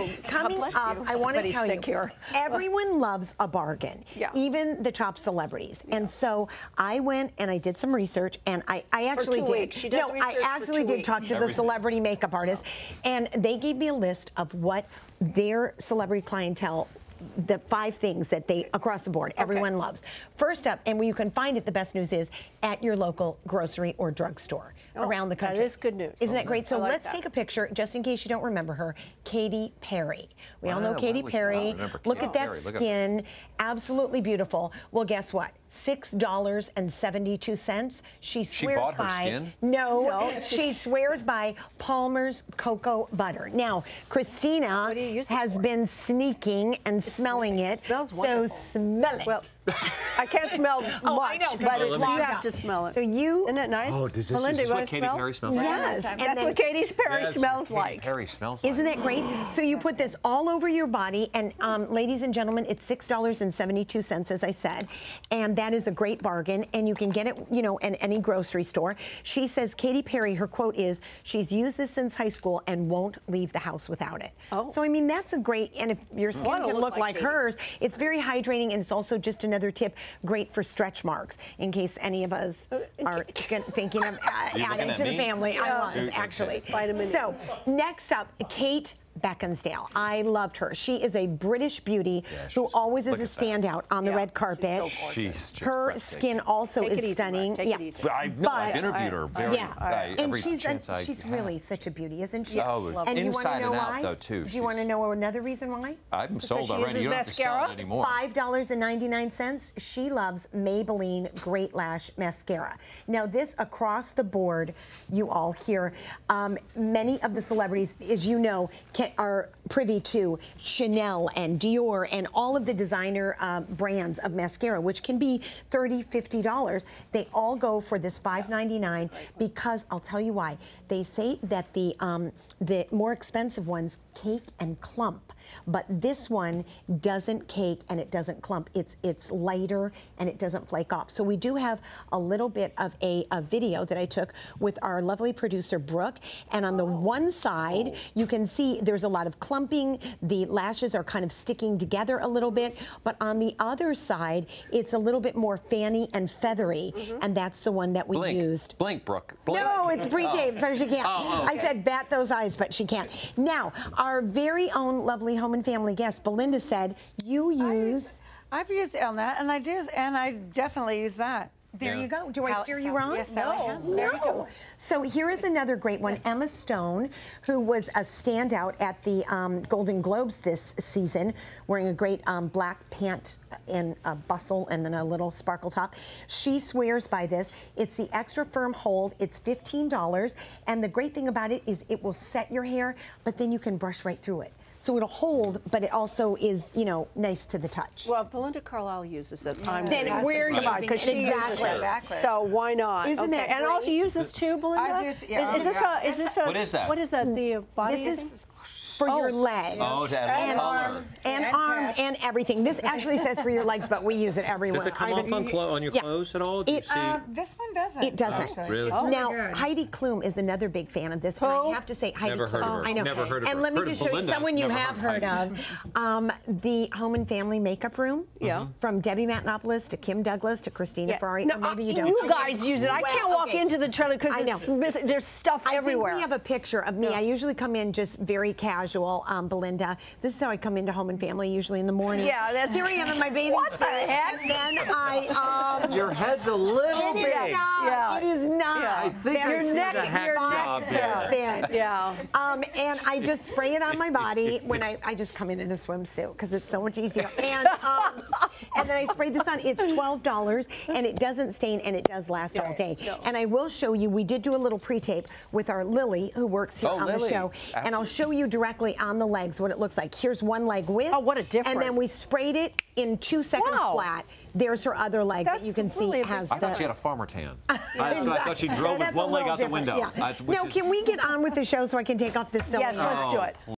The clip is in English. you. Coming up, I want to tell you, everyone loves a bargain, even the top celebrities. And so I went and I did some research, and I actually did talk to the celebrity makeup artist, and they gave me a list of what their celebrity clientele, the 5 things that they, across the board, everyone loves. First up, and where you can find it, the best news is at your local grocery or drugstore around the country. That is good news. Isn't that great? So let's take a picture, just in case you don't remember her, Katy Perry. We all know Katy Perry. Look at that skin, absolutely beautiful. Well, guess what? $6.72. She swears she swears by Palmer's cocoa butter. Now, Christina has been sneaking and smelling it. It smells wonderful. So smell it. Well, I can't smell much, but you have to smell it. So you, isn't it nice? Oh, this is what Katy Perry smells like? Yes, that's what Katy Perry smells like. Isn't that great? So you put this all over your body, and ladies and gentlemen, it's $6.72, as I said, and that is a great bargain, and you can get it, you know, in any grocery store. She says Katy Perry, her quote is, she's used this since high school and won't leave the house without it. Oh. So I mean, that's a great, and if your skin can look like hers, it's very hydrating, and it's also just another tip, great for stretch marks, in case any of us are thinking of adding to the family. I was actually. So next up, Kate Beckinsale. I loved her. She is a British beauty who always is a standout on the red carpet. She's just her skin also is stunning. I've interviewed her very and she's really such a beauty, isn't she? And inside and out, though, too. Do you want to know another reason why? I'm sold already. You don't have to sell it anymore. $5.99. She loves Maybelline Great Lash mascara. Now, this across the board, you all hear many of the celebrities, as you know, are privy to Chanel and Dior and all of the designer brands of mascara, which can be $30, $50. They all go for this $5.99 because, I'll tell you why, they say that the more expensive ones cake and clump, but this one doesn't cake and it doesn't clump. It's lighter and it doesn't flake off. So we do have a little bit of a video that I took with our lovely producer, Brooke, and on the one side, you can see there's a lot of clumping. The lashes are kind of sticking together a little bit, but on the other side, it's a little bit more fanny and feathery, and that's the one that we used. Blink, Brooke. Blink. No, it's Bree James, so she can't. I said bat those eyes, but she can't. Now, our very own lovely home and family guest, Belinda, said you use... I've used Elnette, and I definitely use that. There you go. Do I steer you wrong? Yes, no. So here is another great one. Emma Stone, who was a standout at the Golden Globes this season, wearing a great black pant and a bustle and then a little sparkle top. She swears by this. It's the extra firm hold. It's $15. And the great thing about it is it will set your hair, but then you can brush right through it. So it'll hold, but it also is, you know, nice to the touch. Well, if Belinda Carlisle uses it, I'm then we're using it. Exactly. So why not? Isn't that great? And also use this too, Belinda. I do too. Yeah. What is that? What is that? The body. This is for your legs. And arms. And arms and everything. This actually says for your legs, but we use it everywhere. Does it come off on your clothes at all? Do you see? This one doesn't. It doesn't. Really? Now, Heidi Klum is another big fan of this. I have to say, Heidi Klum. I know. Never heard of her. And let me just show you someone you have heard of, the Home and Family makeup room. Yeah. From Debbie Matanopoulos to Kim Douglas to Christina Ferrari. No, maybe you don't. You guys use it. I can't walk into the trailer because there's stuff everywhere. I think we have a picture of me. I usually come in just very casual, Belinda. This is how I come into Home and Family usually in the morning. Yeah, that's here I am in my bathing suit. What the heck? And then I your head's a little big. It is not. Yeah. I think I see the hat job there. Yeah. And I just spray it on my body. When I just come in a swimsuit because it's so much easier, and then I spray this on. It's $12, and it doesn't stain, and it does last all day. And I will show you. We did do a little pre-tape with our Lily, who works here on the show, and I'll show you directly on the legs what it looks like. Here's one leg with. Oh, what a difference! And then we sprayed it in 2 seconds flat. There's her other leg that you can see has I thought she had a farmer tan. I thought she drove with one leg out the window. Now, can we get on with the show so I can take off this silly? Yes, let's do it.